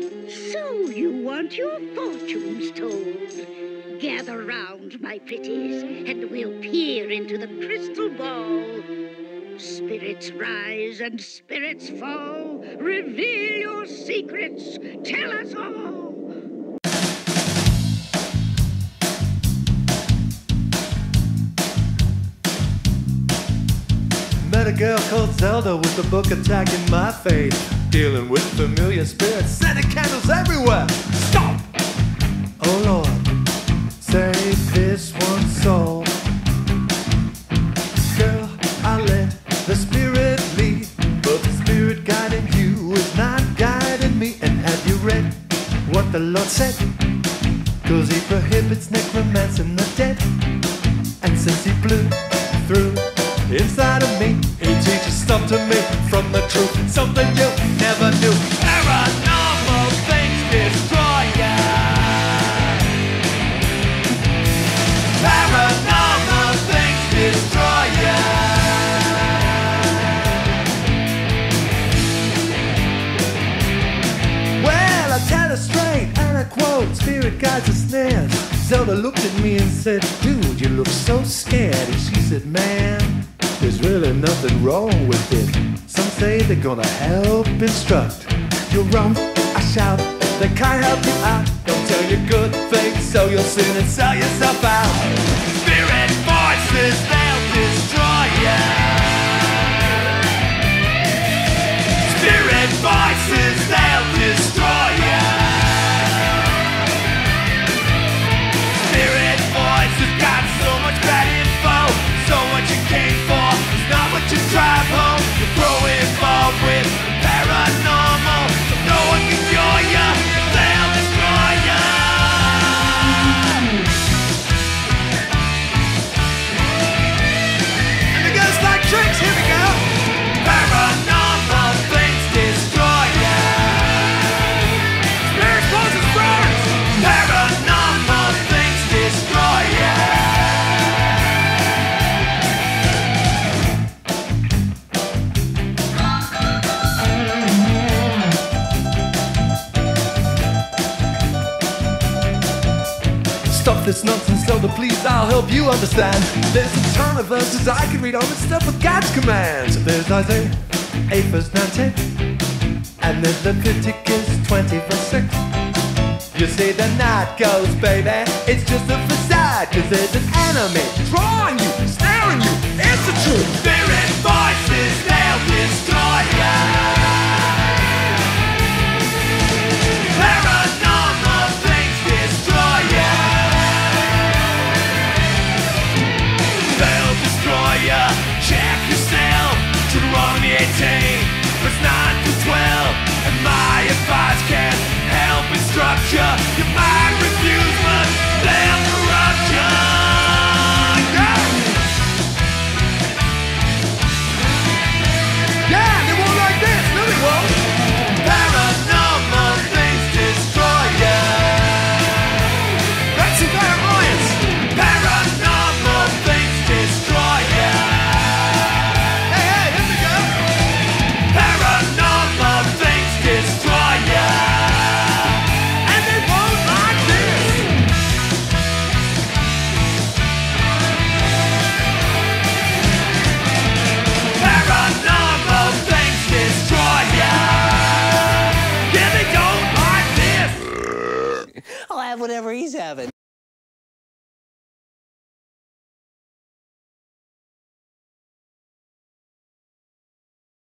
So you want your fortunes told. Gather round, my pretties, and we'll peer into the crystal ball. Spirits rise and spirits fall. Reveal your secrets. Tell us all. Met a girl called Zelda with a book attacking my face. Dealing with familiar spirits, setting candles everywhere. Stop! Oh Lord, save this one soul. Girl, I let the spirit lead, but the spirit guiding you is not guiding me. And have you read what the Lord said? Cause he prohibits necromancy in the dead. And since he blew through inside of me, he teaches stuff to me from the truth. Something you never knew. Paranormal things destroy ya. Paranormal things destroy ya. Well, I tell it straight and I quote, spirit guides and snares. Zelda looked at me and said, dude, you look so scared. And she said, man, there's really nothing wrong with it. Some say they're gonna help instruct. You're wrong, I shout. They can't help you out. Don't tell you good things, so you'll soon and sell yourself out. Spirit voices, they'll destroy ya. Spirit voices, they'll destroy ya. Spirit voices got so much bad info, so much you came for. Not what you drive home, you're pro-involved with paranormal, so no one can cure ya, they'll destroy ya. And it goes like tricks, here we go. Paranormal things destroy ya. Spirit voices, brothers. Paranormal things destroy ya. Stop this nonsense, Zelda, please, I'll help you understand. There's a ton of verses I can read on and stuff with God's commands. There's Isaiah 8 verse 19, and there's Leviticus 20 verse 6. You see the night goes, baby, it's just a facade. Cause there's an enemy drawing you, snaring you, it's the truth. Spirit voices, they'll destroy ya. Paranormal things destroy ya. Check yourself, Deuteronomy 18, verse 9 through 12. And my advice can help instruct you. You might refuse, but they'll corrupt you. Yeah, yeah, they won't like this, no they won't. Paranormal things destroy you. That's some clairvoyance. Paranormal things destroy you. Whatever he's having.